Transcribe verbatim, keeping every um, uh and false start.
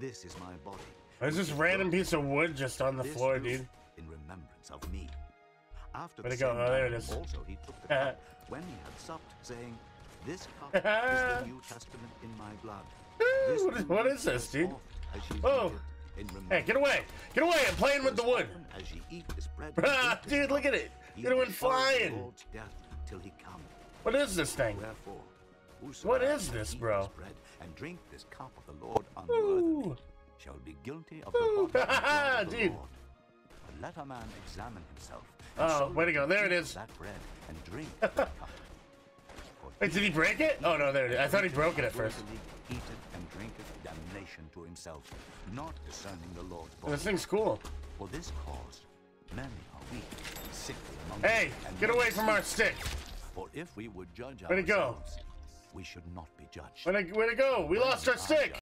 This is my body. There's this random piece of wood just on the this floor, dude. In remembrance of me. After Where'd the go? Oh, there it is. Also, he took the cup when he had supped, saying, "This cup is the New Testament in my blood." This what, is, what is this, dude? Oh, hey, get away! Get away! I'm playing with the wood. As you eat this bread, dude, look at it. It went flying. What is this thing? What is this, bro? And drink this cup of the Lord unworthily shall be guilty of the body of the Lord. But let a man examine himself. Oh, way to go! There it is. That bread and drink. Wait, did he break it? Oh no, there it is. I thought he broke it at first. And drinketh damnation to himself, not discerning the Lord's body. This thing's cool. For this cause, many are weak, sick among hey, get away from our stick. For if we would judge ourselves, we should not be judged. Where'd it go? We lost our stick.